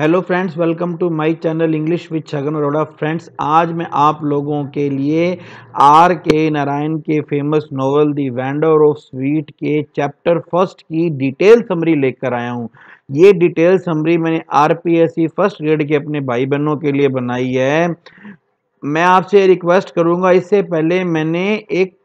Hello friends, welcome to my channel English with Chhagan Arora. Friends, आज मैं आप लोगों के लिए R.K. नारायण के famous novel the vendor of sweet के चैप्टर फर्स्ट की डिटेल समरी लेकर आया हूँ। ये डिटेल समरी मैंने RPSC फर्स्ट ग्रेड के अपने भाई बहनों के लिए बनाई है। मैं आपसे रिक्वेस्ट करूँगा, इससे पहले मैंने एक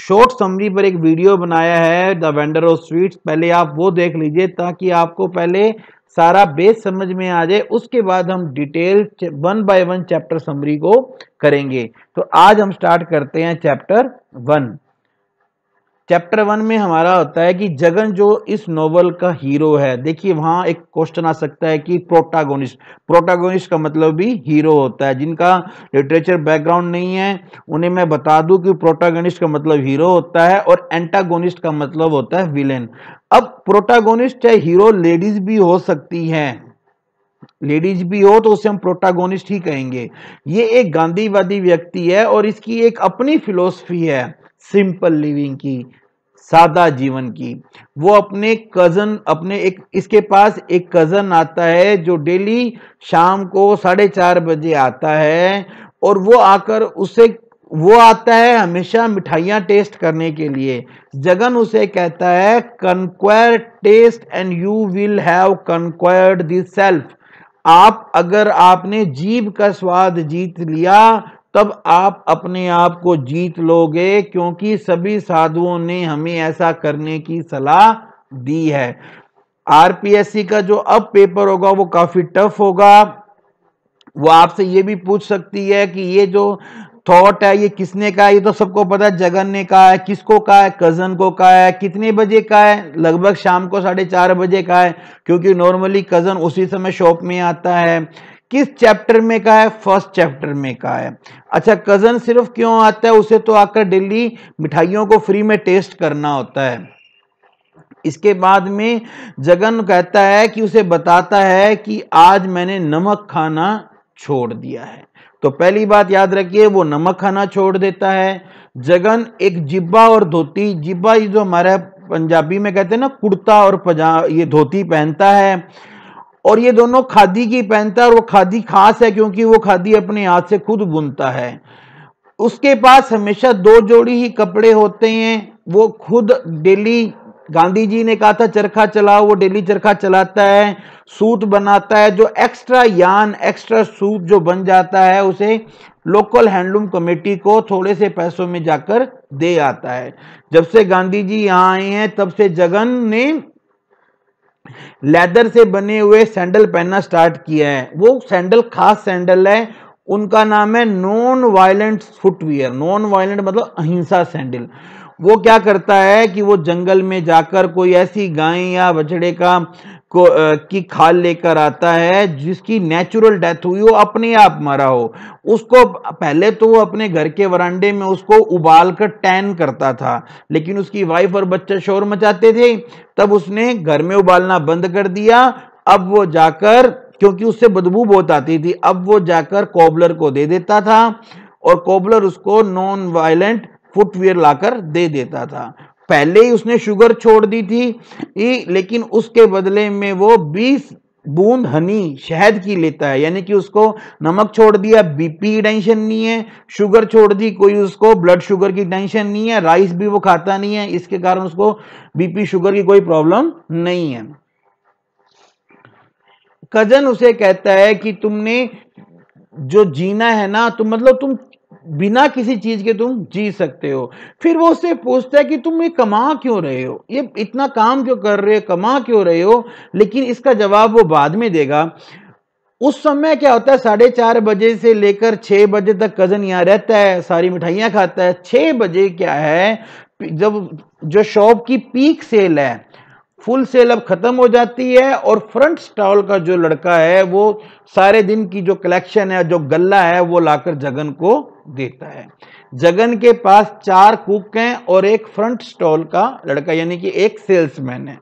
शॉर्ट समरी पर एक वीडियो बनाया है द वेंडर ऑफ स्वीट्स, पहले आप वो देख लीजिए ताकि आपको पहले सारा बेस समझ में आ जाए। उसके बाद हम detail one by one chapter summary को करेंगे। तो आज हम स्टार्ट करते हैं चैप्टर वन। चैप्टर वन में हमारा होता है कि जगन जो इस नोवेल का हीरो है, देखिए वहाँ एक क्वेश्चन आ सकता है कि प्रोटागोनिस्ट, प्रोटागोनिस्ट का मतलब भी हीरो होता है। जिनका लिटरेचर बैकग्राउंड नहीं है उन्हें मैं बता दूं कि प्रोटागोनिस्ट का मतलब हीरो होता है और एंटागोनिस्ट का मतलब होता है विलेन। अब प्रोटागोनिस्ट चाहे हीरो लेडीज भी हो सकती है, लेडीज भी हो तो उसे हम प्रोटागोनिस्ट ही कहेंगे। ये एक गांधीवादी व्यक्ति है और इसकी एक अपनी फिलोसफी है सिंपल लिविंग की, सादा जीवन की। वो अपने कजन, अपने एक, इसके पास एक कजन आता है जो डेली शाम को 4:30 बजे आता है और वो आकर उसे, वो आता है हमेशा मिठाइयाँ टेस्ट करने के लिए। जगन उसे कहता है conquer taste and you will have conquered the self. आप अगर आपने जीभ का स्वाद जीत लिया तब आप अपने आप को जीत लोगे, क्योंकि सभी साधुओं ने हमें ऐसा करने की सलाह दी है। आरपीएससी का जो अब पेपर होगा वो काफी टफ होगा। वो आपसे ये भी पूछ सकती है कि ये जो थॉट है ये किसने कहा है? ये तो सबको पता है जगन ने कहा है। किसको कहा है? कजन को कहा है। कितने बजे कहा है? लगभग शाम को 4:30 बजे कहा है, क्योंकि नॉर्मली कजन उसी समय शॉप में आता है। किस चैप्टर में कहा है? फर्स्ट चैप्टर में कहा है। अच्छा, कजन सिर्फ क्यों आता है? उसे तो आकर डेली मिठाइयों को फ्री में टेस्ट करना होता है। इसके बाद में जगन कहता है कि उसे बताता है कि आज मैंने नमक खाना छोड़ दिया है। तो पहली बात याद रखिए, वो नमक खाना छोड़ देता है। जगन एक जिब्बा और धोती, जिब्बा जो हमारा पंजाबी में कहते हैं ना कुर्ता और ये धोती पहनता है, और ये दोनों खादी की पहनता है। और वो खादी खास है क्योंकि वो खादी अपने हाथ से खुद बुनता है। उसके पास हमेशा 2 जोड़ी ही कपड़े होते हैं। वो खुद डेली, गांधी जी ने कहा था चरखा चलाओ, वो डेली चरखा चलाता है, सूत बनाता है। जो एक्स्ट्रा यान, एक्स्ट्रा सूत जो बन जाता है उसे लोकल हैंडलूम कमेटी को थोड़े से पैसों में जाकर दे आता है। जब से गांधी जी यहाँ आए हैं तब से जगन ने लेदर से बने हुए सैंडल पहनना स्टार्ट किया है। वो सैंडल खास सैंडल है, उनका नाम है non violent footwear. Non violent मतलब अहिंसा सैंडल। वो क्या करता है कि वो जंगल में जाकर कोई ऐसी गाय या बछड़े का की खाल लेकर आता है जिसकी नेचुरल डेथ हुई हो, अपने आप मरा हो। उसको पहले तो वो अपने घर के वरांडे में उसको उबाल कर टैन करता था, लेकिन उसकी वाइफ और बच्चे शोर मचाते थे, तब उसने घर में उबालना बंद कर दिया। अब वो जाकर, क्योंकि उससे बदबू बहुत आती थी, अब वो जाकर कोबलर को दे देता था और कोबलर उसको नॉन वायलेंट फुटवियर लाकर दे देता था। पहले ही उसने शुगर छोड़ दी थी, लेकिन उसके बदले में वो 20 बूंद हनी शहद की लेता है। यानी कि उसको नमक छोड़ दिया, बीपी की टेंशन नहीं है, शुगर छोड़ दी कोई, उसको ब्लड शुगर की टेंशन नहीं है, राइस भी वो खाता नहीं है, इसके कारण उसको बीपी शुगर की कोई प्रॉब्लम नहीं है। कजन उसे कहता है कि तुमने जो जीना है ना, तुम मतलब तुम बिना किसी चीज के तुम जी सकते हो। फिर वो उससे पूछता है कि तुम ये कमा क्यों रहे हो, ये इतना काम क्यों कर रहे हो, कमा क्यों रहे हो, लेकिन इसका जवाब वो बाद में देगा। उस समय क्या होता है, 4:30 बजे से लेकर 6 बजे तक कजन यहाँ रहता है, सारी मिठाइयाँ खाता है। 6 बजे क्या है, जब जो शॉप की पीक सेल है, फुल सेल अब खत्म हो जाती है और फ्रंट स्टॉल का जो लड़का है वो सारे दिन की जो कलेक्शन है, जो गल्ला है, वो लाकर जगन को देता है। जगन के पास 4 कुक हैं और एक फ्रंट स्टॉल का लड़का, यानी कि एक सेल्समैन है।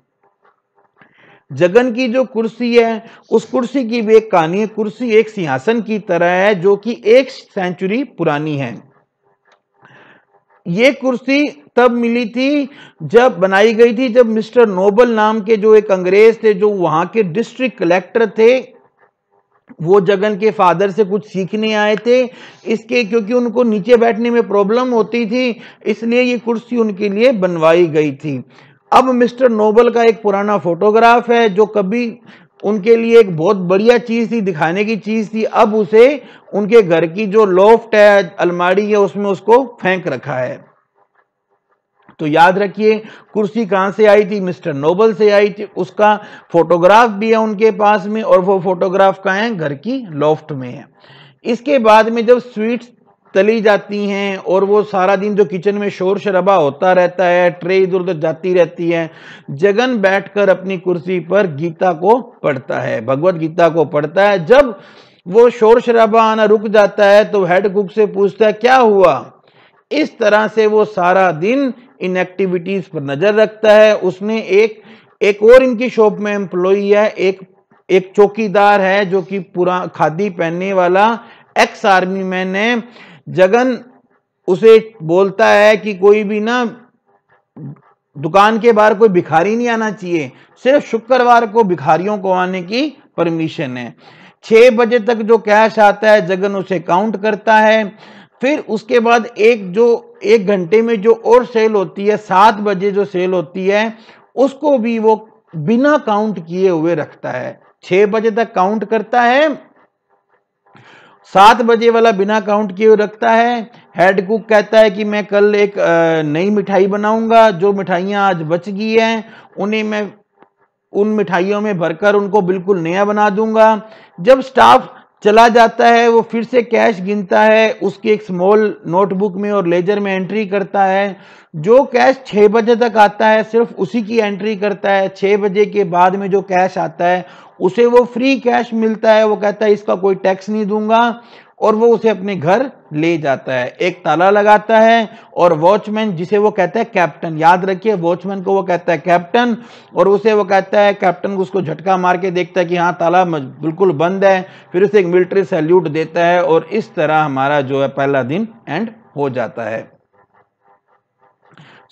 जगन की जो कुर्सी है, उस कुर्सी की भी एक कहानी है। कुर्सी एक सिंहासन की तरह है जो कि 1 सेंचुरी पुरानी है। ये कुर्सी तब मिली थी जब बनाई गई थी जब मिस्टर नोबल नाम के जो एक अंग्रेज थे जो वहां के डिस्ट्रिक्ट कलेक्टर थे, वो जगन के फादर से कुछ सीखने आए थे। इसके क्योंकि उनको नीचे बैठने में प्रॉब्लम होती थी इसलिए ये कुर्सी उनके लिए बनवाई गई थी। अब मिस्टर नोबल का एक पुराना फोटोग्राफ है जो कभी उनके लिए एक बहुत बढ़िया चीज़ थी, दिखाने की चीज़ थी। अब उसे उनके घर की जो लॉफ्ट है, अलमारी है, उसमें उसको फेंक रखा है। तो याद रखिए कुर्सी कहाँ से आई थी, मिस्टर नोबल से आई थी। उसका फोटोग्राफ भी है उनके पास में और वो फोटोग्राफ कहाँ है, घर की लॉफ्ट में है। इसके बाद में जब स्वीट्स तली जाती हैं और वो सारा दिन जो किचन में शोर शराबा होता रहता है, ट्रे इधर उधर जाती रहती है, जगन बैठकर अपनी कुर्सी पर गीता को पढ़ता है, भगवत गीता को पढ़ता है। जब वो शोर शराबा आना रुक जाता है तो हेड कुक से पूछता है क्या हुआ। इस तरह से वो सारा दिन इन एक्टिविटीज पर नजर रखता है। उसने एक और इनकी शॉप में एम्प्लॉई है, एक चौकीदार है जो कि पूरा खादी पहनने वाला एक्स आर्मी मैन है। जगन उसे बोलता है कि कोई भी ना दुकान के बाहर कोई भिखारी नहीं आना चाहिए, सिर्फ शुक्रवार को भिखारियों को आने की परमिशन है। 6 बजे तक जो कैश आता है जगन उसे काउंट करता है। फिर उसके बाद एक घंटे में जो और सेल होती है, 7 बजे जो सेल होती है, उसको भी वो बिना काउंट किए हुए रखता है। 6 बजे तक काउंट करता है, 7 बजे वाला बिना काउंट किए रखता है। हेड कुक कहता है कि मैं कल एक नई मिठाई बनाऊंगा, जो मिठाइयाँ आज बच गई हैं उन्हें मैं उन मिठाइयों में भरकर उनको बिल्कुल नया बना दूंगा। जब स्टाफ चला जाता है वो फिर से कैश गिनता है, उसकी एक स्मॉल नोटबुक में और लेजर में एंट्री करता है। जो कैश 6 बजे तक आता है सिर्फ उसी की एंट्री करता है। 6 बजे के बाद में जो कैश आता है उसे वो फ्री कैश मिलता है, वो कहता है इसका कोई टैक्स नहीं दूंगा, और वो उसे अपने घर ले जाता है, एक ताला लगाता है। और वॉचमैन जिसे वो कहता है कैप्टन, याद रखिए वॉचमैन को वो कहता है कैप्टन, और उसे वो कहता है कैप्टन को उसको झटका मार के देखता है कि हाँ ताला बिल्कुल बंद है, फिर उसे एक मिलिट्री सैल्यूट देता है। और इस तरह हमारा जो है पहला दिन एंड हो जाता है।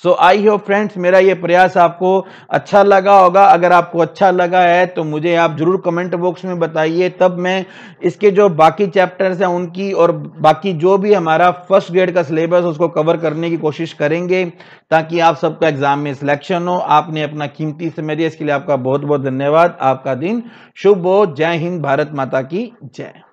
सो आई होप फ्रेंड्स मेरा ये प्रयास आपको अच्छा लगा होगा। अगर आपको अच्छा लगा है तो मुझे आप जरूर कमेंट बॉक्स में बताइए, तब मैं इसके जो बाकी चैप्टर्स हैं उनकी और बाकी जो भी हमारा फर्स्ट ग्रेड का सिलेबस उसको कवर करने की कोशिश करेंगे ताकि आप सबका एग्जाम में सिलेक्शन हो। आपने अपना कीमती समय दिया, इसके लिए आपका बहुत बहुत धन्यवाद। आपका दिन शुभ हो। जय हिंद, भारत माता की जय।